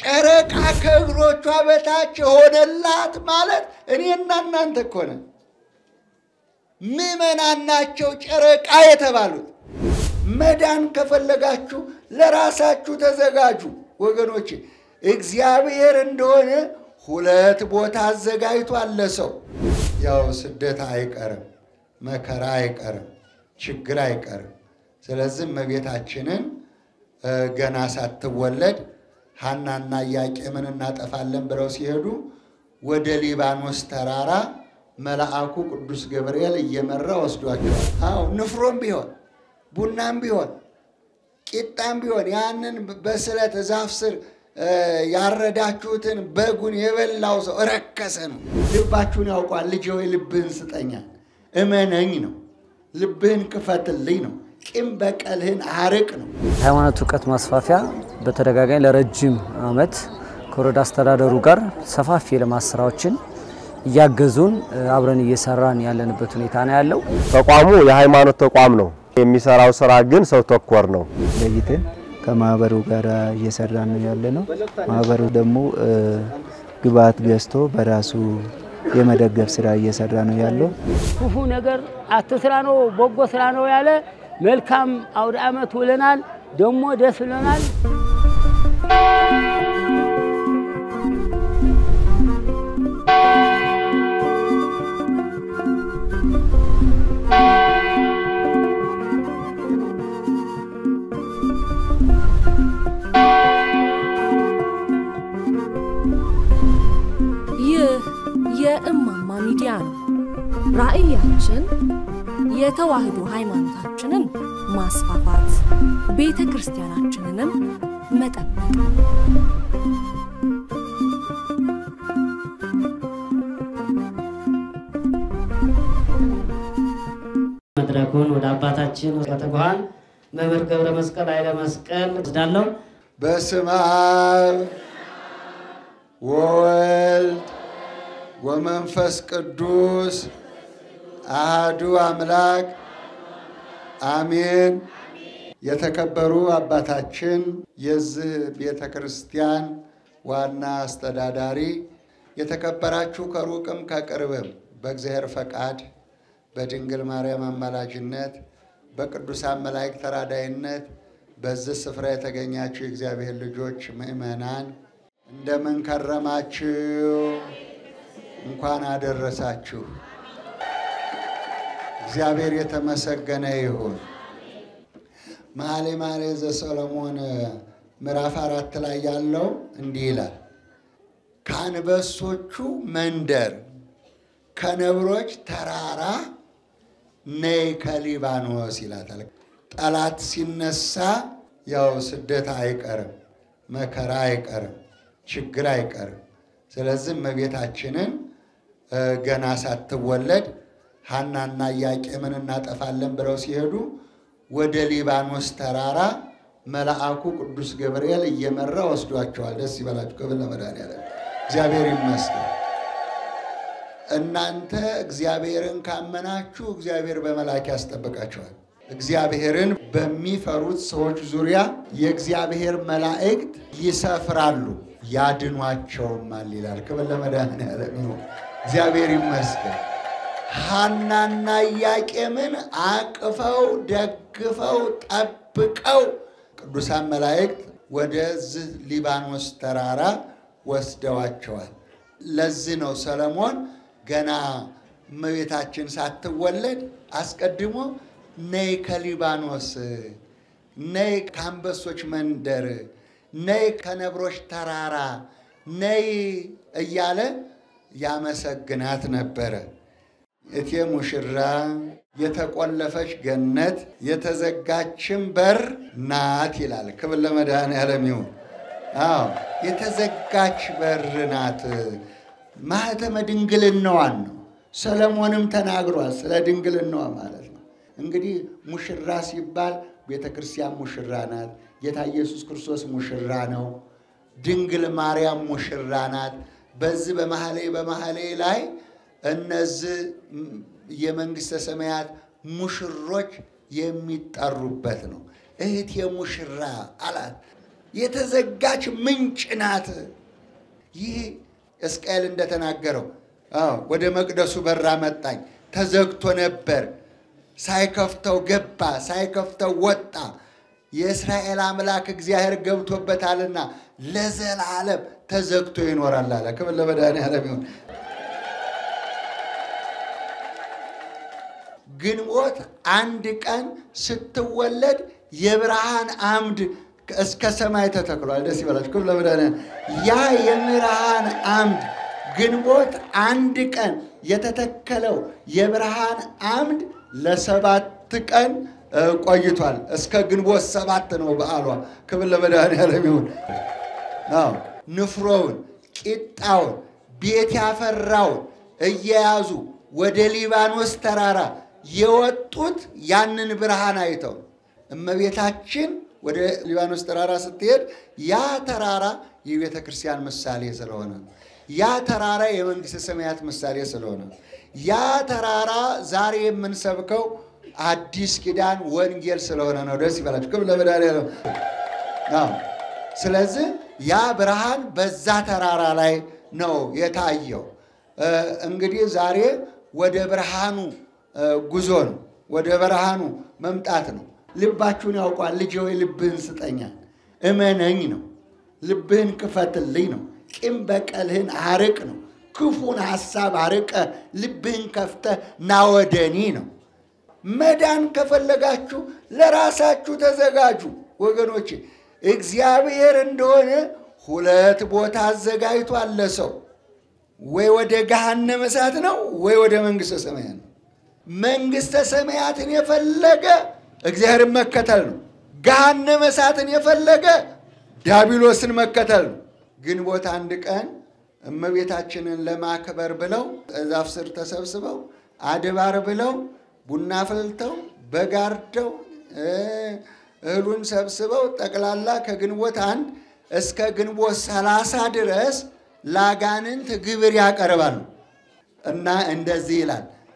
ጨረቃ ከእግሮቿ በታች ሆነላት ማለት እኔና እናንተ እኮ ነን ምመናናቸው ጨረቃ የተባሉት መዳን ከፈለጋችሁ ለራሳችሁ ተዘጋጁ ወገኖቼ እግዚአብሔር እንደሆነ ሁለት ቦታ አዘጋጅቷል ለሰው ያው ስደት አይቀርም መከራ አይቀርም ችግር አይቀርም ስለዚህ መቤታችንን ገና ሳትወለድ ሐናና ያቄምን እናጠፋለን ብለው ሲሄዱ ወደ ሊባኖስ ተራራ መልአኩ ቅዱስ ገብርኤል እየመራ ወስዷቸው አው ንፍሮም ቢሆን ቡናም ቢሆን ቂጣም ቢሆን ያንን በስለት ዛፍ ስር ያረዳችሁትን በጉን የበላው ሰው ረከሰ ነው ልባችሁን ያውቋል ልጅ ሆይ ልብህን ስጠኛ እመነኝ ነው ልብህን ክፈትልኝ ነው ቂም በቀልህን አርቅ ነው ሃይማኖት ዕውቀት ማስፋፊያ በተደጋጋሚ ለረጅም አመት ኮሮዳ አስተዳደሩ ጋር ሰፋፊ ለማስራዎችን ያገዙን አብረን እየሰራን ያለንበት ሁኔታ ነው ያለው ተቋሙ የሃይማኖት ተቋም ነው የሚሰራው ስራ ግን ሰው ተኮር ነው ለይተን ከማህበሩ ጋር እየሰራን ያለነው ማህበሩ ደግሞ ግባት ገስቶ በራሱ የመደገፍ ስራ እየሰራ ነው ያለው ሁሉ ነገር አትስራ ነው በጎ ስራ ነው ያለ መልካም አውድ አመት ወለናል ደሞ ደስ ብሎናል የእማማ ሚዲያ ራእያችን የተዋህዶ ሃይማኖታችንን ማስፋፋት ቤተክርስቲያናችንንም መጠበቅ መድረኩን ወደ አባታችን ከተጓን መምህር ገብረ መስቀል አይለ መስቀል እንዳለው በስመ አብ ወወልድ ወመንፈስ ቅዱስ አዱ አምላክ አሜን የተከበሩ አባታችን የዚህ ቤተክርስቲያን ዋና አስተዳዳሪ የተከበራችሁ ከሩቅም ከቅርብም በእግዚአብሔር ፈቃድ በድንግል ማርያም አማላጅነት በቅዱሳን መላእክት ተራዳይነት በዚህ ስፍራ የተገኛችሁ እግዚአብሔር ልጆች ምእመናን እንደምን ከረማችሁ እንኳን አደረሳችሁ እግዚአብሔር የተመሰገነ ይሁን መኃልየ ዘሰሎሞን ምዕራፍ 4 ላይ ያለው እንዲህ ይላል ካንበሶቹ መንደር ከነብሮች ተራራ ነይ ከሊባኖስ ይላታል ጠላት ሲነሳ ያው ስደት አይቀርም መከራ አይቀርም ችግር አይቀርም ስለዚህ መቤታችንን ገና ሳትወለድ ሐናና ያቄምን እናጠፋለን ብለው ሲሄዱ ወደ ሊባኖስ ተራራ መልአኩ ቅዱስ ገብርኤል እየመራ ወስዷቸዋል ደስ ይበላችሁ ከበለ መዳን ያለ እግዚአብሔር ይመስገን እናንተ እግዚአብሔርን ካመናችሁ እግዚአብሔር በመላእክት ያስጠብቃችኋል እግዚአብሔርን በሚፈሩት ሰዎች ዙሪያ የእግዚአብሔር መላእክት ይሰፍራሉ ያድኗቸውማል ይላል ከበለ መዳን ያለ እግዚአብሔር ይመስገን ሐናና ያቄምን አቅፈው ደግፈው ጠብቀው ቅዱሳን መላእክት ወደዚህ ሊባኖስ ተራራ ወስደዋቸዋል ለዚህ ነው ሰለሞን ገና መቤታችን ሳትወለድ አስቀድሞ ነይ ከሊባኖስ ነይ ካንበሶች መንደር ነይ ከነብሮች ተራራ ነይ እያለ ያመሰግናት ነበረ እቴ ሙሽራ የተቆለፈች ገነት የተዘጋችም በር ናት ይላል ክብር ለመዳን ያለሚው አዎ የተዘጋች በር ናት ማህተመ ድንግልናዋን ነው ሰለሞንም ተናግሯል ስለ ድንግልናዋ ማለት ነው እንግዲህ ሙሽራ ሲባል ቤተክርስቲያን ሙሽራ ናት ጌታ ኢየሱስ ክርስቶስ ሙሽራ ነው ድንግል ማርያም ሙሽራ ናት በዚህ በመኃልየ ላይ እነዚህ የመንግስተ ሰማያት ሙሽሮች የሚጠሩበት ነው እህት የሙሽራ አላት يتزجاج منش ناته يي اسكال إن ده تناجروا وده مقدسو برامتاي تزجتو نبر سايكفتو جبا سايكفتو وطا يسرائيل عملاك إجزاهر جوتو بتعلنا لازال عالم تزجتو ينور الله لكم اللي بدأني هذا بيون جنوات عندك أن ستولد يبرهان عمد كسماء تتكلوا هذا سيبلاش كم لا بدأنا يا يبرهان عمد جنوات عندك أن يتتكلوا يبرهان عمد لسباتك أن قايتوال اسكا جنوات سباتنا وبعلوا كم لا بدأنا هذا بيون نفرون كتاون بيت يافرون يازو ودليبان واسترارا يوتوت يانن برهان ايتو اما بيتاچن ودليبان واسترارا ستير يا ترارا يبيت كريستيان مسالي سلونا يا ترارا يمنجس سميات مسالي سلونا يا ترارا زاري من سبكو حديث كيدان ونجيل سلونا نو دسي بالاچ كم لبداريلو سلازي يا برهان بزا ترارا لاي نو يتايو انغدي زاري ወደ ብርሃኑ ጉዞ ነው ወደ ብርሃኑ መምጣት ነው ልባችሁን ያውቃል ልጅ ሆይ ልብህን ስጠኛ እመነኝ ነው ልብህን ክፈትልኝ ነው ቂም በቀልህን አርቅ ነው ክፉን ሐሳብ አርቀ ልብህን ከፍተህ ናወደኒ ነው መዳን ከፈለጋችሁ ለራሳችሁ ተዘጋጁ ወገኖቼ እግዚአብሔር እንደሆነ ሁለት ቦታ አዘጋጅቷል ለሰው ወይ ወደ ገሃነመ እሳት ነው ወይ ወደ መንግስተ ሰማያት ነው መንግስተ ሰማያትን የፈለገ እግዚአብሔርን መከተል ነው ገሃነመ እሳትን የፈለገ ዲያብሎስን መከተል ነው ግን ቦታ አንድ ቀን እመቤታችንን ለማክበር ብለው ዛፍ ስር ተሰብስበው አድባር ብለው ቡና ፈልተው በጋርደው እህሉን ሰብስበው ጠቅላላ ከግንቦት አንድ እስከ ግንቦት 30 ድረስ ላጋንንት ግብር ያቀርባሉ እና እንደዚህ ይላል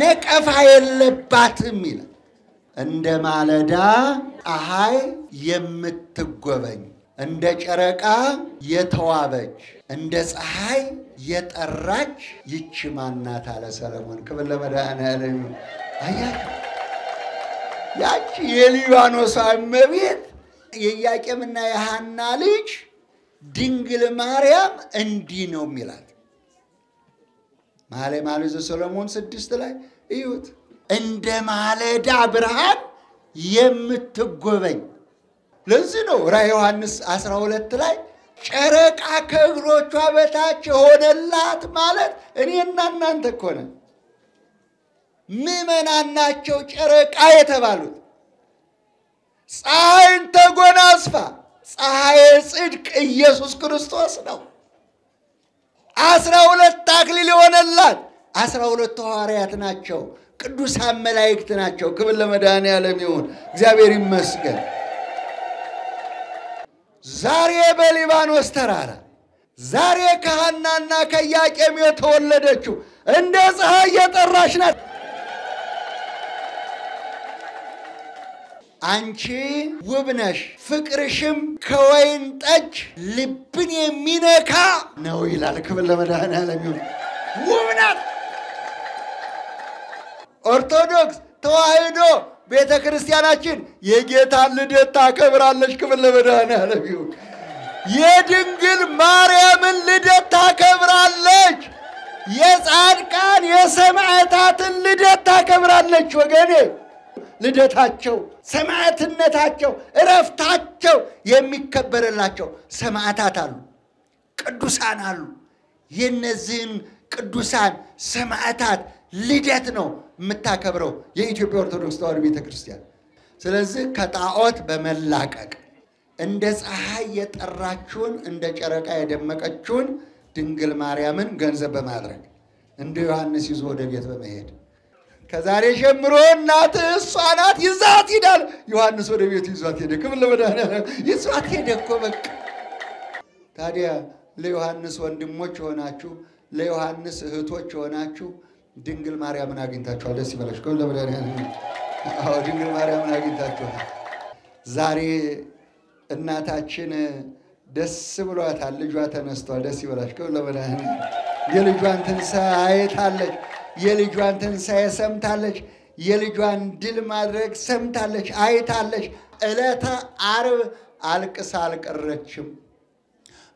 ነቀፋ የለባትም ይላል እንደ ማለዳ ፀሐይ የምትጎበኝ እንደ ጨረቃ የተዋበች እንደ ፀሐይ የጠራች ይች ማናት አለ ሰለሞን ክብር ለመድኃኔዓለም አያ ያቺ የሊባኖስ አመቤት የያቄምና የሐና ልጅ ድንግል ማርያም እንዲ ነው ሚላት ማለ ማለዘ ሰሎሞን 6 ላይ እዩት እንደ ማለዳ ብርሃን የምትጎበኝ ለዚህ ነው ራዕየ ዮሐንስ 12 ላይ ጨረቃ ከእግሮቿ በታች ሆነላት ማለት እኔና እናንተ ኮነ ምመናናቸው ጨረቃ የተባሉት ፀሐይን ተጎናጽፋ ፀሐይ ጽድቅ ኢየሱስ ክርስቶስ ነው 12 አክሊል ሆነላት 12 ሐዋርያት ናቸው ቅዱሳን መላእክት ናቸው ክብር ለመድኃኔዓለም ይሁን እግዚአብሔር ይመስገን ዛሬ በሊባኖስ ተራራ ዛሬ ከሐናና ከያቄም የተወለደችው እንደ ፀሐይ የጠራች ናት አንቺ ውብነሽ ፍቅርሽም ከወይን ጠጅ ልብን የሚነካ ነው ይላል ክብር ለመድኃኔዓለም ውብናት ኦርቶዶክስ ተዋህዶ ቤተክርስቲያናችን የጌታ ልደት ታከብራለች ክብር ለመድኃኔዓለም የድንግል ማርያምን ልደት ታከብራለች የጻድቃን የሰማዕታትን ልደት ታከብራለች ወገኔ ልደታቸው ሰማዕትነታቸው ዕረፍታቸው የሚከበረላቸው ሰማዕታት አሉ ቅዱሳን አሉ የነዚህን ቅዱሳን ሰማዕታት ልደት ነው መታከብረው የኢትዮጵያ ኦርቶዶክስ ተዋሕዶ ቤተክርስቲያን ስለዚህ ከጣዖት በመላቀቅ Indes ahayet arrachun, indes arataya demakachun, Dingle Mariaman, Ganza Bamadrak. And Yohannes is what they get them ahead. Kazari Shemron, not a sonat, is that it? Yohannes would have used what he did. Come over there. It's what he did. Tadia, Leohannes won the mocho nachu, Leohannes, her tocho nachu, Dingle Mariaman Agintacho, the civil school over there. Oh, Dingle Mariaman Agintacho. Zari. Natachin, the civil at Lidratan store, the civil at Colovan, Yelly Granton say, Tallet, Yelly Granton say, some Tallet, Yelly Grand Dilmadrek, some Tallet, I Tallet, Eleta, Arab, Alcasalc, Rechum,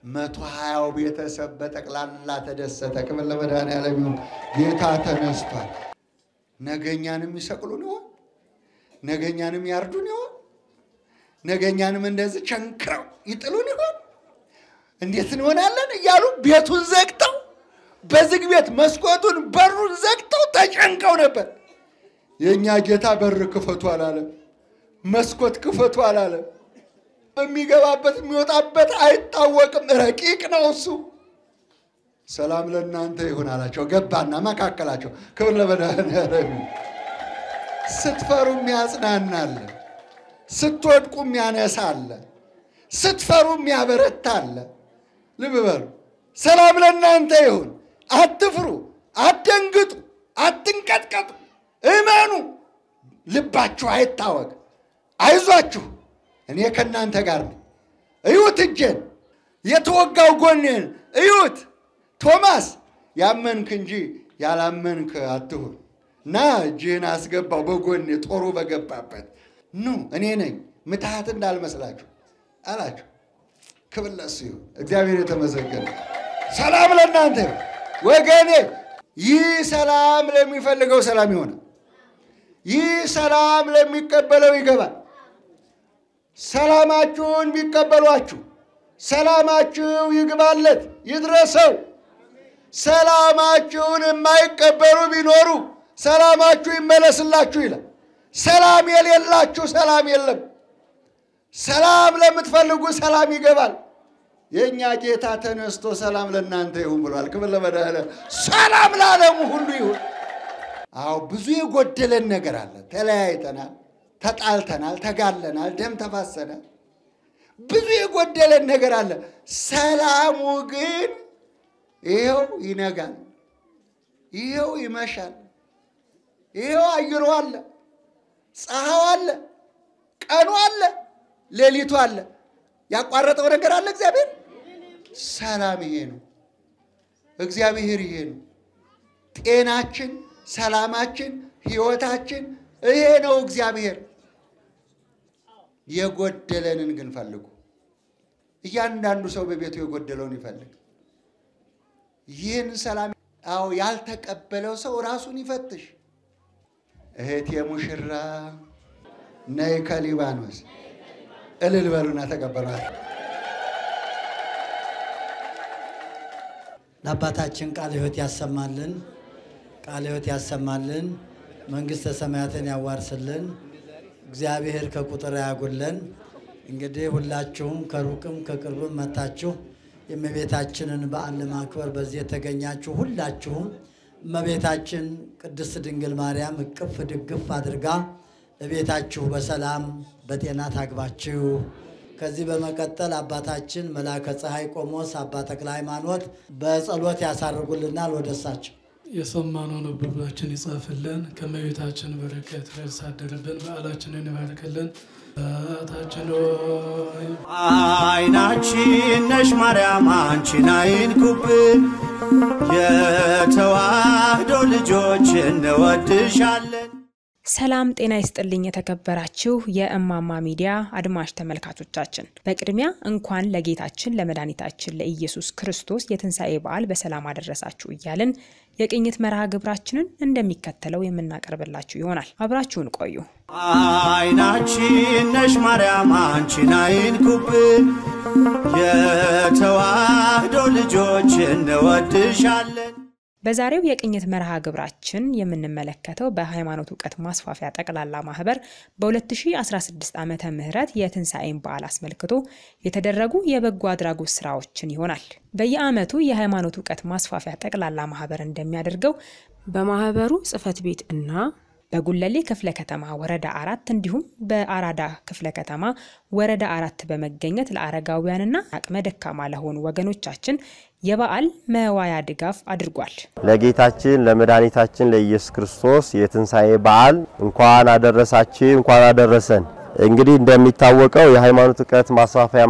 Matuha, Beatus of Betaclan, Latta, the Setacavalavan, Eleven, Yetatan store. Naganian Misaculuno? Naganian Miarduno? Naganyanum and there's a chunk crowd. It alone. And yet, no one alone, Yaru, Beatun Zecto, Bezig Viet, Musquatun, Barun Zecto, Tachan Conaper. Yenya get a berruco for Tuala, Musquat Cufatuala. Amiga, but mute up, but I welcome the kick and also. Salam Nante Hunaracho, get Banama Cacalacho, Colabana Setfarumias Nanal. ستود كم يعني سال ستفرم يا برتال لببر سلام لنا أنتهون أتفرو أتنقط أتنكتكت إيمانو لباتشوا هاي التوج عايزواتشوا إن يكنا أنت قارن أيوت الجن يتوقع وقولين أيوت توماس يا من كنجي يا لمن كأتون ناجي ناس جبا بقولني تورو بجبا بات No, any name. Metahat and Dalmas like. I like. God bless you. Examine it a second. Salam Nante. Where can it? Ye salam, let me fellow go salamuna. Ye salam, let me cabello. Salamachun, be cabalachu. Salamachu, you give a let. You dress out. Salamachun and my cabello binoru. Salamachu, melas latrila. سلام يا الله شو سلام يا سلام لما تفلقوا سلام يقبل ينيا جيتا تنستو سلام لنا أنتي هم برال كمل لما ده سلام لا لا مهلويو أو بزوي قد لنا قرالة تلايتنا تطالتنا تقالنا دم تفسنا بزوي قد لنا قرالة سلام وقين إيو ينقل إيو يمشل إيو أجروالله Sahawal, Kanwal, Lelitwal, Yaquarat or a girl exhibit? Salamihin, Examirin, Tenachin, Salamachin, Hiotachin, Eno Examir. You good Delen and Gunfaluk. Yandan so baby to good Deloni Faluk. Yin Salam, our Yaltak a Pelosa or Asunifetish. هاتي مشرّا نايكا ليبانوس اللي برونا تكبرات نباتاتشن كاليوتي السمالن كاليوتي السمالن منجست السماعتين يا وارسلن زابي هيركا كوترا غولن انجدي هولاتشوم كاروكم كاكربون ماتاتشو يمبيتاتشن بأن ماكور بزيتا غنياتشو هولاتشوم መቤታችን ቅድስት ድንግል ማርያም እቅፍ ድግፍ አድርጋ ለቤታችሁ በሰላም በጤና ታግባችሁ ከዚህ በመቀጠል አባታችን መላከ ፀሐይ ቆሞስ አባ ተክለ ሃይማኖት በጸሎት ያሳርጉልናል ወደሳቸው የሰማነው ንብብራችን ይጻፈልን ከመቤታችን በረከት ረሳደረብን በአላችንን ይባርክልን አታችን ሆይ አይናችን ነሽ ማርያም አንቺን አይንኩብን የተዋህዶ ልጆች እንወድሻለን ሰላም ጤና ይስጥልኝ የተከበራችሁ የእማማ ሚዲያ አድማጭ ተመልካቾቻችን በቅድሚያ እንኳን ለጌታችን ለመድኃኒታችን ለኢየሱስ ክርስቶስ የትንሳኤ በዓል በሰላም አደረሳችሁ ይያልን የቅኝት መርሃ ግብራችንን እንደሚከተለው የምናቀርብላችሁ ይሆናል አብራችሁን ቆዩ አይናችን ነሽ ማርያም አንቺን አይንኩብን የተዋህዶ ልጆች እንወድሻለን በዛሬው የቅኝት መርሃ ግብራችን የምንመለከተው በሃይማኖት ዕውቀት ማስፋፊያ ጠቅላላ ማህበር በ2016 ዓመተ ምህረት የትንሳኤን በዓል አስመልክቶ የተደረጉ የበጎ አድራጎት ስራዎችን ይሆናል። በየዓመቱ የሃይማኖት ዕውቀት ማስፋፊያ ጠቅላላ ማህበር እንደሚያደርገው በማህበሩ ጽፈት ቤት እና በጉለሌ ክፍለ ከተማ ወረዳ 4 እንዲሁም በአራዳ ክፍለ ከተማ ወረዳ 4 በመገኘት ለአረጋውያንና አቅመ ደካማ ለሆኑ ወገኖቻችን የበዓል መዋያ ድጋፍ አድርጓል። ለጌታችን ለመድኃኒታችን ለኢየሱስ ክርስቶስ የትንሳኤ በዓል እንኳን አደረሳችሁ እንኳን አደረሰን። እንግዲህ እንደሚታወቀው የሃይማኖት ዕውቀት ማስፋፊያ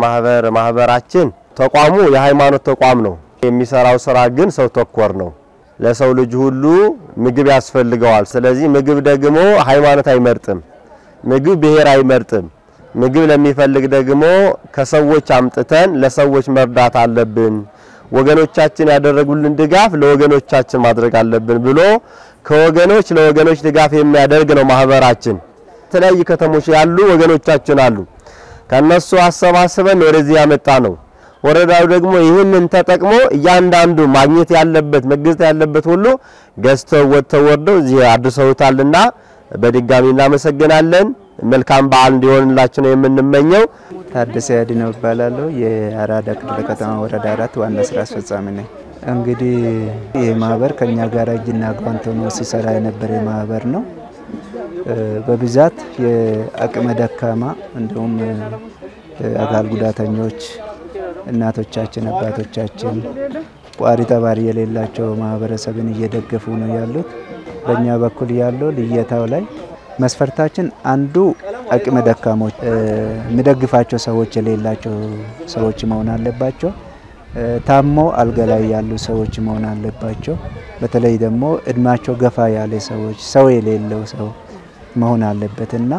ማህበራችን ተቋሙ የሃይማኖት ተቋም ነው። የሚሰራው ስራ ግን ሰው ተኮር ነው። ለሰው ልጅ ሁሉ ምግብ ያስፈልገዋል። ስለዚህ ምግብ ደግሞ ሃይማኖት አይመርጥም። ምግብ ብሔር አይመርጥም። ምግብ ለሚፈልግ ደግሞ ከሰዎች አምጥተን ለሰዎች መርዳት አለብን። ወገኖቻችን ያደረጉልን ድጋፍ ለወገኖቻችን ማድረግ አለብን ብሎ ከወገኖች ለወገኖች ድጋፍ የሚያደርግ ነው ማህበራችን። ተለያየ ከተሞች ያሉ ወገኖቻችን አሉ። ከነሱ አሰባስበን ወደዚህ ያመጣ ነው። ወረዳው ደግሞ ይሄንን ተጠቅሞ ያንዳንዱ ማግኘት ያለበት መግዛት ያለበት ሁሉ ገዝተው ወጥተው አድርሰውታልና በድጋሚ እናመሰግናለን። መልካም በዓል እንዲሆንላችሁ ነው የምንመኘው። ታደሰ ያድነው እባላለሁ። የአራዳ ክፍለ ከተማ ወረዳ 4 ዋና ስራ አስፈጻሚ ነኝ። እንግዲህ የማህበር ከኛ ጋር እጅና ጓንት ሆኖ ሲሰራ የነበረ ማህበር ነው። በብዛት የአቅመ ደካማ እንደውም አካል ጉዳተኞች እናቶቻችን አባቶቻችን ቋሪ ተባሪ የሌላቸው ማህበረሰብን እየደገፉ ነው ያሉት። በእኛ በኩል ያለው ልየታው ላይ መስፈርታችን አንዱ አቅመ ደካሞች ምደግፋቸው ሰዎች የሌላቸው ሰዎች መሆን አለባቸው። ታሞ አልጋ ላይ ያሉ ሰዎች መሆን አለባቸው። በተለይ ደግሞ እድማቸው ገፋ ያለ ሰዎች ሰው የሌለው ሰው መሆን አለበትና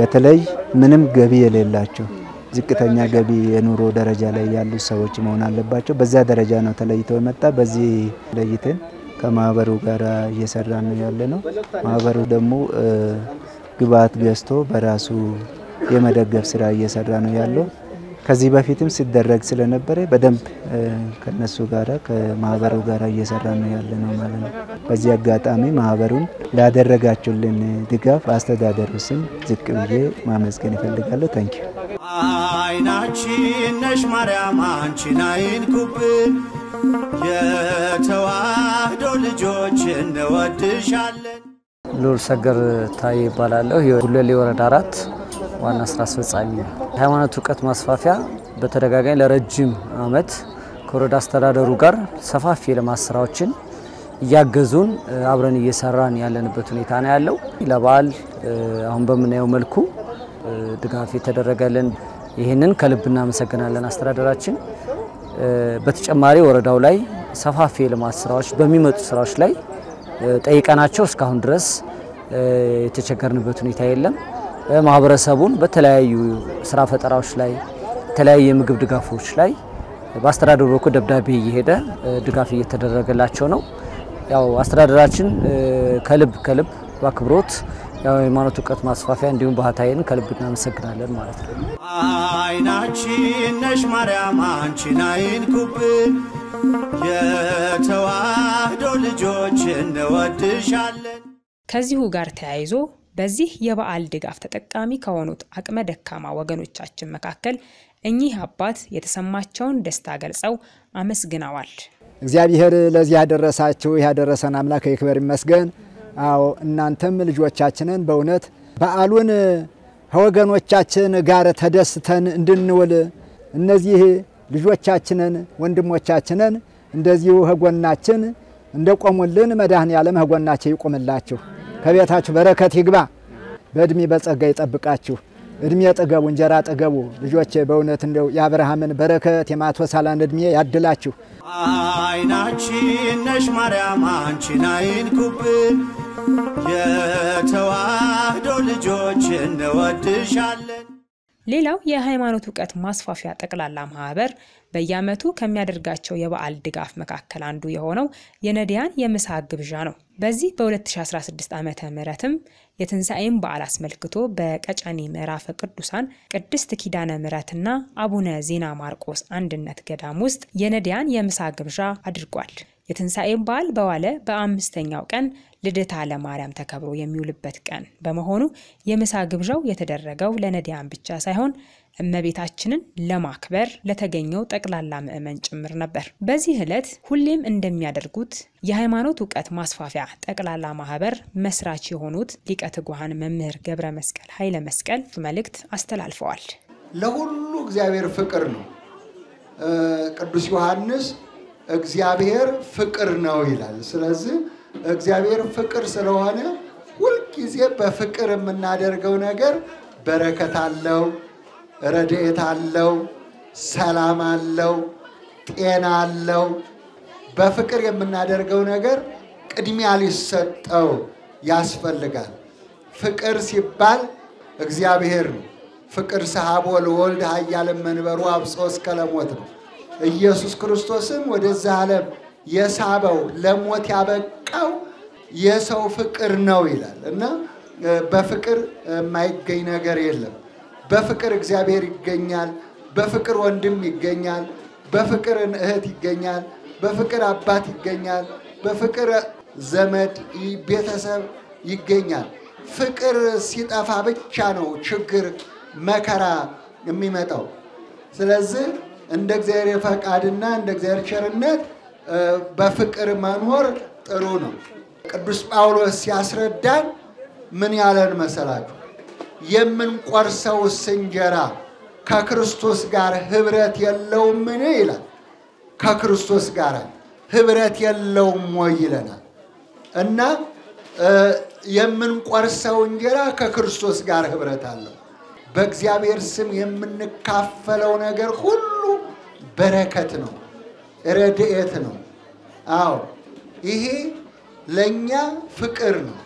በተለይ ምንም ገቢ የሌላቸው ዝቅተኛ ገቢ የኑሮ ደረጃ ላይ ያሉ ሰዎች መሆን አለባቸው። በዛ ደረጃ ነው ተለይቶ የመጣ። በዚህ ለይተን ከማህበሩ ጋራ እየሰራን ነው ያለነው። ማህበሩ ደግሞ ግብአት ገዝቶ በራሱ የመደገፍ ስራ እየሰራ ነው ያለው። ከዚህ በፊትም ሲደረግ ስለነበረ በደንብ ከነሱ ጋራ ከማህበሩ ጋራ እየሰራ ነው ያለነው ማለት ነው። በዚህ አጋጣሚ ማህበሩን ላደረጋችሁልን ድጋፍ አስተዳደሩ ስም ዝቅ ብዬ ማመስገን እፈልጋለሁ። ታንኪዩ አይናችን ነሽ ማርያም አንቺን አይንኩብን የተዋህዶ ልጆች እንወድሻለን። ሉል ሰገር ታይ ይባላልው የጉለሌ ወረዳ 4 ዋና ስራ አስፈጻሚ ነው። ሃይማኖት ዕውቀት ማስፋፊያ በተደጋጋሚ ለረጅም አመት ኮሮዳ አስተዳደሩ ጋር ሰፋፊ ለማስራዎችን ያገዙን አብረን እየሰራን ያለንበት ሁኔታ ነው ያለው። ለበዓል አሁን በመናየው መልኩ ድጋፍ የተደረገልን ይሄንን ከልብና መሰገናለን አስተዳደራችን። በተጨማሪ ወረዳው ላይ ሰፋፊ ለማስራዎች በሚመጡ ስራዎች ላይ ጠይቀናቸው እስካሁን ድረስ የተቸገርንበት ሁኔታ የለም። ማህበረሰቡን በተለያዩ ስራ ፈጠራዎች ላይ ተለያየ ምግብ ድጋፎች ላይ በአስተዳደሩ በኩል ደብዳቤ እየሄደ ድጋፍ እየተደረገላቸው ነው። ያው አስተዳደራችን ከልብ ባክብሮት ያው የሃይማኖት ዕውቀት ማስፋፊያ እንዲሁም በሃታይን ከልብ እናመሰግናለን ማለት ነው። አይናችን ነሽ ማርያም አንቺን አይንኩብን የተዋህዶ ልጆች እንወድሻለን። ከዚሁ ጋር ተያይዞ በዚህ የበዓል ድጋፍ ተጠቃሚ ከሆኑት አቅመ ደካማ ወገኖቻችን መካከል እኚህ አባት የተሰማቸውን ደስታ ገልጸው አመስግነዋል። እግዚአብሔር ለዚህ ያደረሳችሁ ያደረሰን አምላክ ይክበር ይመስገን። አዎ እናንተም ልጆቻችንን በእውነት በዓሉን ወገኖቻችን ጋር ተደስተን እንድንውል እነዚህ ልጆቻችንን ወንድሞቻችንን እንደዚሁ ሆጎናችን እንደቆሙልን መድኃኔዓለም ሆጎናቸው ይቆምላችሁ። ከቤታችሁ በረከት ይግባ። በእድሜ በጸጋ ይጠብቃችሁ። እድሜ ጠገቡ እንጀራ ጠገቡ ልጆቼ በእውነት እንደው ያብርሃምን በረከት የማትወሳላን እድሜ ያድላችሁ። አይናችን ነሽ ማርያም አንቺን አይንኩብን የተዋህዶ ልጆች እንወድሻለን። ሌላው የሃይማኖት ዕውቀት ማስፋፊያ ጠቅላላ ማህበር በየዓመቱ ከሚያደርጋቸው የበዓል ድጋፍ መካከል አንዱ የሆነው የነዲያን የምሳ ግብዣ ነው። በዚህ በ2016 ዓመተ ምህረትም የትንሳኤን በዓል አስመልክቶ በቀጨኔ ምዕራፈ ቅዱሳን ቅድስት ኪዳነ ምሕረትና አቡነ ዜና ማርቆስ አንድነት ገዳም ውስጥ የነዲያን የምሳ ግብዣ አድርጓል። የትንሳኤ በዓል በዋለ በአምስተኛው ቀን ልደታ ለማርያም ተከብሮ የሚውልበት ቀን በመሆኑ የምሳ ግብዣው የተደረገው ለነዳያን ብቻ ሳይሆን እመቤታችንን ለማክበር ለተገኘው ጠቅላላ ምዕመን ጭምር ነበር። በዚህ ዕለት ሁሌም እንደሚያደርጉት የሃይማኖት ዕውቀት ማስፋፊያ ጠቅላላ ማህበር መስራች የሆኑት ሊቀ ትጉሃን መምህር ገብረ መስቀል ኃይለ መስቀል መልእክት አስተላልፈዋል። ለሁሉ እግዚአብሔር ፍቅር ነው። ቅዱስ ዮሐንስ እግዚአብሔር ፍቅር ነው ይላል። ስለዚህ እግዚአብሔር ፍቅር ስለሆነ ሁሉ ጊዜ በፍቅር የምናደርገው ነገር በረከት አለው፣ ረድኤት አለው፣ ሰላም አለው፣ ጤና አለው። በፍቅር የምናደርገው ነገር ቅድሚያ ሊሰጠው ያስፈልጋል። ፍቅር ሲባል እግዚአብሔር ነው። ፍቅር ሰሐቦ ለወልድ ኃያል መንበሩ አብሶስ ከለሞት ነው። ኢየሱስ ክርስቶስም ወደዛ ዓለም የሳበው ለሞት ያበቃው የሰው ፍቅር ነው ይላል እና በፍቅር ማይገኝ ነገር የለም። በፍቅር እግዚአብሔር ይገኛል፣ በፍቅር ወንድም ይገኛል፣ በፍቅር እህት ይገኛል፣ በፍቅር አባት ይገኛል፣ በፍቅር ዘመድ ቤተሰብ ይገኛል። ፍቅር ሲጠፋ ብቻ ነው ችግር መከራ የሚመጣው። ስለዚህ እንደ እግዚአብሔር ፈቃድና እንደ እግዚአብሔር ቸርነት በፍቅር መኖር ጥሩ ነው። ቅዱስ ጳውሎስ ሲያስረዳን ምን ያለን መሰላችሁ? የምንቆርሰው እንጀራ ከክርስቶስ ጋር ህብረት የለውም ይላል። ከክርስቶስ ጋር ህብረት የለውም ይለናል እና የምንቆርሰው እንጀራ ከክርስቶስ ጋር ህብረት አለው። በእግዚአብሔር ስም የምንካፈለው ነገር ሁሉ በረከት ነው፣ ረድኤት ነው። አዎ ይሄ ለኛ ፍቅር ነው።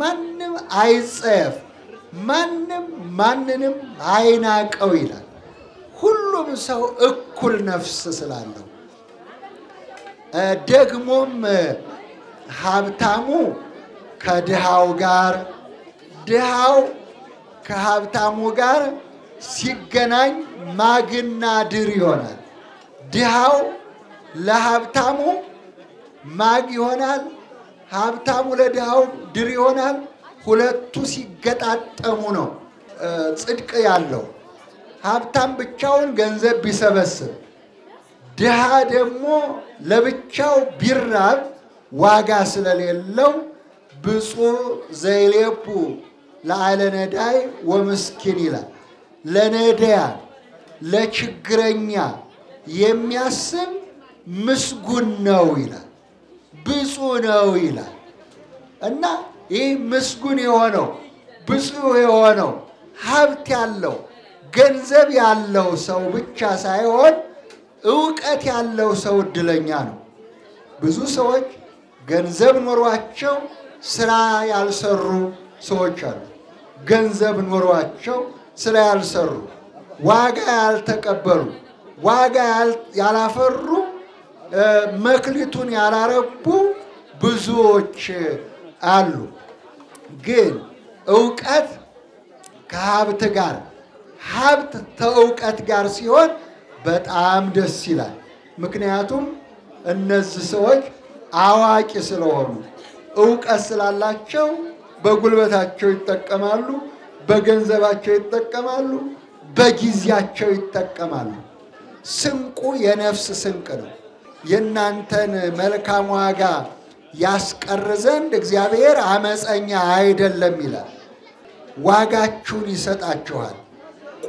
ማንም አይጸየፍ፣ ማንም ማንንም አይናቀው ይላል። ሁሉም ሰው እኩል ነፍስ ስላለው ደግሞም ሀብታሙ ከድሃው ጋር ድሃው ከሀብታሙ ጋር ሲገናኝ ማግና ድር ይሆናል። ድሃው ለሀብታሙ ማግ ይሆናል፣ ሀብታሙ ለድሃው ድር ይሆናል። ሁለቱ ሲገጣጠሙ ነው ጽድቅ ያለው። ሀብታም ብቻውን ገንዘብ ቢሰበስብ ድሃ ደግሞ ለብቻው ቢራብ ዋጋ ስለሌለው ብፁዕ ዘይሌቡ ለአለነዳይ ወምስኪን ይላል። ለነዳያ ለችግረኛ የሚያስብ ምስጉን ነው ይላል፣ ብፁዕ ነው ይላል እና ይህ ምስጉን የሆነው ብፁዕ የሆነው ሀብት ያለው ገንዘብ ያለው ሰው ብቻ ሳይሆን ዕውቀት ያለው ሰው እድለኛ ነው። ብዙ ሰዎች ገንዘብ ኖሯቸው ስራ ያልሰሩ ሰዎች አሉ። ገንዘብ ኖሯቸው ስራ ያልሰሩ፣ ዋጋ ያልተቀበሉ፣ ዋጋ ያላፈሩ፣ መክሊቱን ያላረቡ ብዙዎች አሉ። ግን ዕውቀት ከሀብት ጋር ሀብት ተዕውቀት ጋር ሲሆን በጣም ደስ ይላል። ምክንያቱም እነዚህ ሰዎች አዋቂ ስለሆኑ ዕውቀት ስላላቸው በጉልበታቸው ይጠቀማሉ፣ በገንዘባቸው ይጠቀማሉ፣ በጊዜያቸው ይጠቀማሉ። ስንቁ የነፍስ ስንቅ ነው። የናንተን መልካም ዋጋ ያስቀር ዘንድ እግዚአብሔር አመፀኛ አይደለም ይላል። ዋጋችሁን ይሰጣችኋል።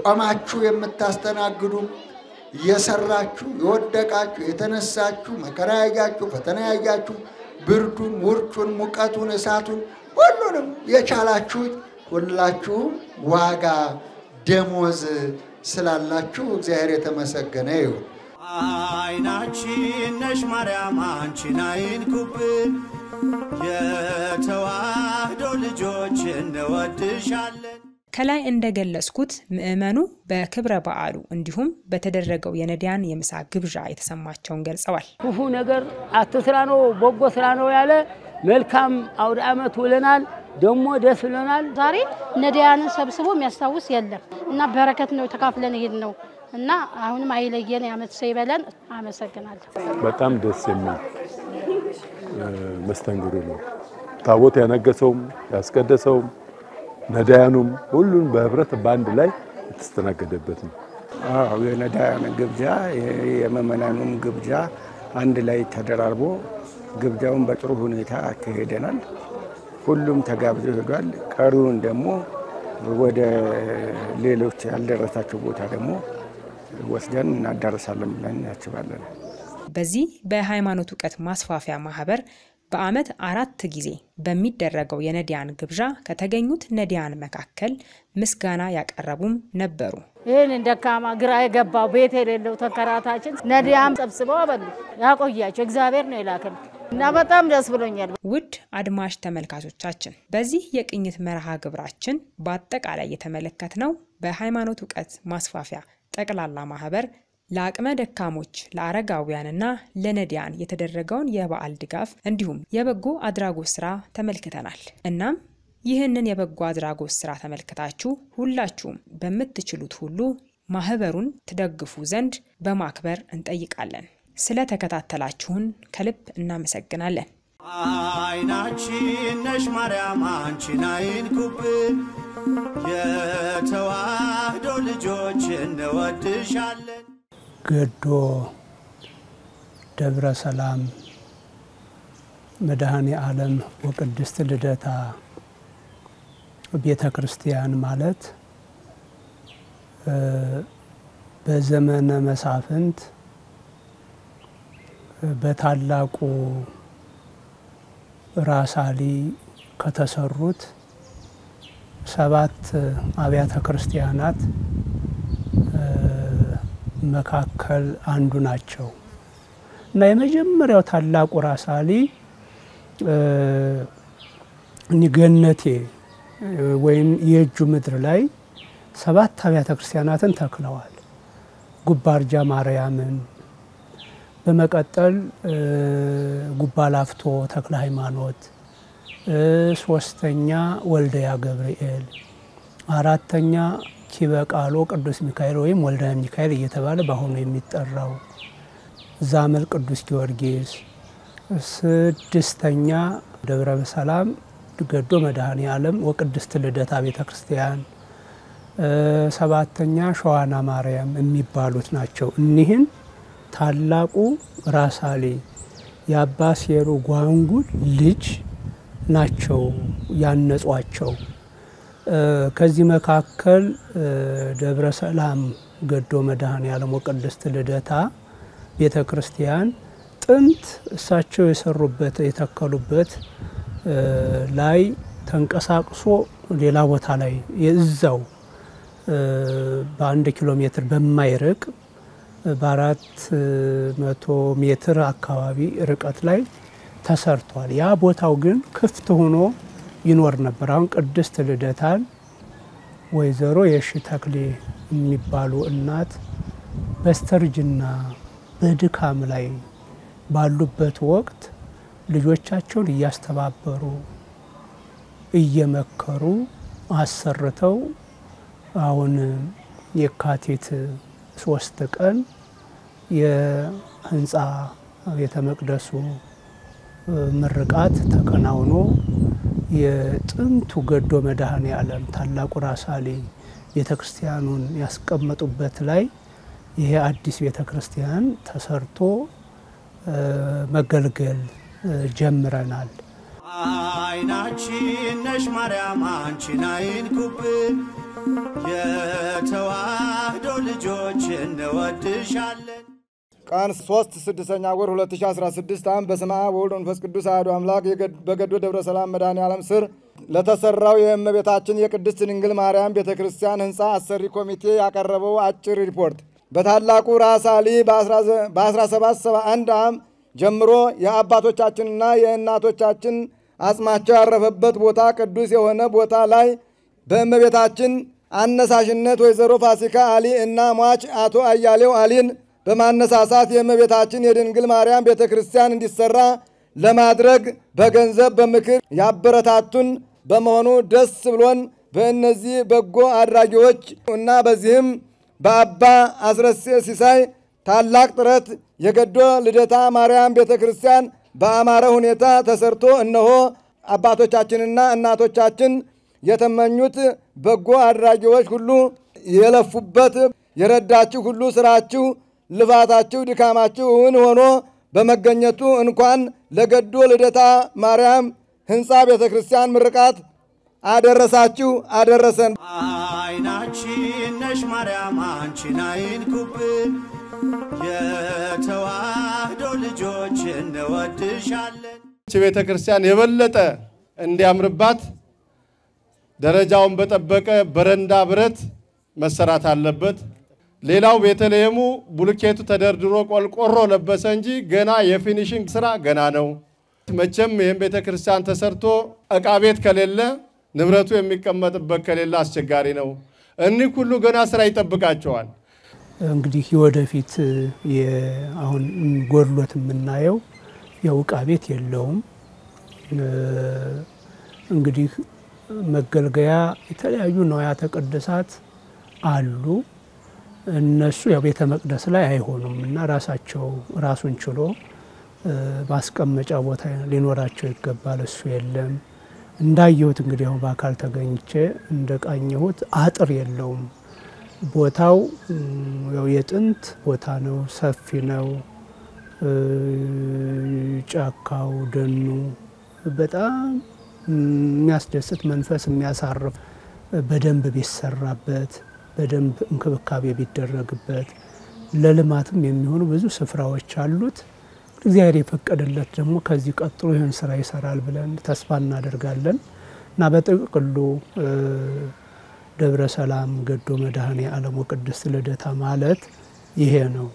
ቆማችሁ የምታስተናግዱ፣ የሰራችሁ፣ የወደቃችሁ፣ የተነሳችሁ፣ መከራ ያያችሁ፣ ፈተና ያያችሁ፣ ብርዱን፣ ውርጩን፣ ሙቀቱን፣ እሳቱን ሁሉንም የቻላችሁት ሁላችሁ ዋጋ ደሞዝ ስላላችሁ እግዚአብሔር የተመሰገነ ይሁን። አይናችን ነሽ ማርያም አንቺን አይንኩብን፣ የተዋህዶ ልጆች እንወድሻለን። ከላይ እንደገለጽኩት ምእመኑ በክብረ በዓሉ እንዲሁም በተደረገው የነዳያን የምሳ ግብዣ የተሰማቸውን ገልጸዋል። ክፉ ነገር አትስራ ነው በጎ ስራ ነው ያለ መልካም አውድ አመት ውለናል፣ ደሞ ደስ ብሎናል። ዛሬ ነዳያንን ሰብስቦ የሚያስታውስ የለም እና በረከት ነው ተካፍለን ይሄድ ነው። እና አሁንም አይለየን ያመት ሰይበለን አመሰግናለሁ በጣም ደስ የሚል መስተንግዶ ነው ታቦት ያነገሰውም ያስቀደሰውም ነዳያኑም ሁሉን በህብረት ባንድ ላይ ተስተናገደበት ነው አዎ የነዳያን ግብዣ የመመናኑም ግብዣ አንድ ላይ ተደራርቦ ግብዣውን በጥሩ ሁኔታ አከሄደናል ሁሉም ተጋብዞ ሄዷል ቀሩን ደግሞ ወደ ሌሎች ያልደረሳቸው ቦታ ደግሞ ወስደን እናዳርሳለን ብለን ያችባለን በዚህ በሃይማኖት ዕውቀት ማስፋፊያ ማህበር በአመት 4 ጊዜ በሚደረገው የነዲያን ግብዣ ከተገኙት ነዲያን መካከል ምስጋና ያቀረቡም ነበሩ ይሄን እንደካማ ግራ የገባው ቤት የሌለው ተከራታችን ነዲያም ጸብስበው አበሉ ያቆያቸው እግዚአብሔር ነው ይላከን እና በጣም ደስ ብሎኛል ውድ አድማሽ ተመልካቾቻችን በዚህ የቅኝት መርሃ ግብራችን በአጠቃላይ የተመለከተነው በሃይማኖት ዕውቀት ማስፋፊያ ጠቅላላ ማህበር ለአቅመ ደካሞች ለአረጋውያንና ለነዲያን የተደረገውን የበዓል ድጋፍ እንዲሁም የበጎ አድራጎት ስራ ተመልክተናል እናም ይህንን የበጎ አድራጎት ስራ ተመልክታችሁ ሁላችሁም በመትችሉት ሁሉ ማህበሩን ተደግፉ ዘንድ በማክበር እንጠይቃለን ስለተከታተላችሁን ከልብ እናመሰግናለን አይናችን ነሽ ማርያም አንቺን አይንኩብን የተዋህዶ ልጆች እንወድሻለን ገዶ ደብረ ሰላም መድኃኔ ዓለም ወቅድስት ልደታ ቤተ ክርስቲያን ማለት በዘመነ መሳፍንት በታላቁ ራሳሊ ከተሰሩት 7 አብያተ ክርስቲያናት መካከል አንዱ ናቸው እና የመጀመሪያው ታላቁ ራሳሊ ንገነቴ ወይም የጁ ምድር ላይ 7 አብያተ ክርስቲያናትን ተክለዋል ጉባርጃ ማርያምን በመቀጠል ጉባላፍቶ ተክለ ሃይማኖት ሶስተኛ ወልደያ ገብርኤል አራተኛ ኪበቃሎ ቅዱስ ሚካኤል ወይም ወልደ ሚካኤል እየተባለ ባሁን የሚጠራው ዛመል ቅዱስ ጊዮርጊስ ስድስተኛ ደብረ ሰላም ገዶ መድኃኔ ዓለም ወቅድስት ልደታ ቤተክርስቲያን ሰባተኛ ሸዋና ማርያም የሚባሉት ናቸው እነዚህን ታላቁ ራሳሊ ያባሴሩ ጓንጉል ልጅ ናቸው ያነጿቸው ከዚህ መካከል ደብረ ሰላም ገዶ መድኃኔ ዓለም ወቅድስት ልደታ ቤተክርስቲያን ጥንት እሳቸው የሰሩበት የተከሉበት ላይ ተንቀሳቅሶ ሌላ ቦታ ላይ የዛው በ1 ኪሎ ሜትር በማይርቅ በ400 ሜትር አካባቢ ርቀት ላይ ተሰርቷል ያ ቦታው ግን ክፍት ሆኖ ይኖር ነበር አሁን ቅድስት ልደታን ወይዘሮ የሺ ተክሌ የሚባሉ እናት በስተርጅና በድካም ላይ ባሉበት ወቅት ልጆቻቸውን እያስተባበሩ እየመከሩ አሰርተው አሁን የካቲት 3 ቀን የህንጻ ቤተመቅደሱ ምርቃት ተከናውኖ የጥንቱ ገዶ መድኃኔ ዓለም ታላቁ ራሳሊ ቤተክርስቲያኑን ያስቀመጡበት ላይ ይሄ አዲስ ቤተክርስቲያን ተሰርቶ መገልገል ጀምረናል አይናችን ነሽ ማርያም አንቺን አይንኩብን የተዋህዶ ልጆች እንወድሻለን ቃን 3/6ኛ ወር 2016 ዓ.ም በስመ አብ ወወልድ ወመንፈስ ቅዱስ አሐዱ አምላክ በገዶ ደብረ ሰላም መድኃኔ ዓለም ስር ለተሰራው የእመቤታችን የቅድስት ድንግል ማርያም ቤተክርስቲያን ህንጻ አሰሪ ኮሚቴ ያቀረበው አጭር ሪፖርት በታላቁ ራሳሊ በ1771 ዓ.ም ጀምሮ የአባቶቻችንና የእናቶቻችን አጽማቸው ያረፈበት ቦታ ቅዱስ የሆነ ቦታ ላይ በእመቤታችን አነሳሽነት ወይዘሮ ፋሲካ አሊ እና ሟች አቶ አያሌው አሊን በማነሳሳት የእመቤታችን የድንግል ማርያም ቤተክርስቲያን እንዲሰራ ለማድረግ በገንዘብ በምክር ያበረታቱን በመሆኑ ደስ ብሎን በእነዚህ በጎ አድራጊዎች እና በዚህም بابا أزرسي سيساي تالاك ترت يقدو لدتا مريم بيت كريستيان بأماره هنيتا تسرتو إنه أباتو تشاتشننا أناتو تشاتشن يتمنيوت بقو الراجوش كله يلفبت يرداتشو كله سراتشو لفاتاتشو دكاماتشو هنو بمجنيتو إنكوان لقدو لدتا مريم هنسا بيت كريستيان مرقات አደረሳችሁ አደረሰን አይናችን ነሽ ማርያም አንቺን አይንኩብን የተዋህዶ ልጆች እንወድሻለን ቤተ ክርስቲያን የበለጠ እንዲያምርባት ደረጃውን በጠበቀ በረንዳ ብረት መሰራት አለበት ሌላው ቤተልሔሙ ቡልኬቱ ተደርድሮ ቆልቆሮ ለበሰ እንጂ ገና የፊኒሺንግ ስራ ገና ነው መቼም ይሄን ቤተ ክርስቲያን ተሰርቶ ዕቃ ቤት ከሌለ ንብረቱ የሚቀመጥበት ከሌላ አስቸጋሪ ነው እኒ ሁሉ ገና ስራ ይጠብቃቸዋል እንግዲህ ወደፊት የአሁን ጎርሎት ምናየው የውቃ ቤት የለውም እንግዲህ መገልገያ የተለያዩ ነውያ ተቀደሳት አሉ እነሱ የቤተ መቅደስ ላይ አይሆኑምና ራሳቸው ራሱን ችሎ ባስቀመጫ ቦታ ሊኖራቸው ይገባል እሱ የለም እንዳየሁት እንግዲህ አሁን በአካል ተገኝቼ እንደቃኘሁት አጥር የለውም ቦታው ያው የጥንት ቦታ ነው ሰፊ ነው ጫካው ደኑ በጣም የሚያስደስት መንፈስ የሚያሳርፍ በደንብ ቢሰራበት በደንብ እንክብካቤ ቢደረግበት ለልማትም የሚሆኑ ብዙ ስፍራዎች አሉት እግዚአብሔር ይፈቀደለት ደግሞ ከዚህ ቀጥሎ ይሄን ስራ ይሰራል ብለን ተስፋ እናደርጋለን እና በጥቅሉ ደብረ ሰላም ገዶ መዳህኔ ዓለም ወቅድስ ለደታ ማለት ይሄ ነው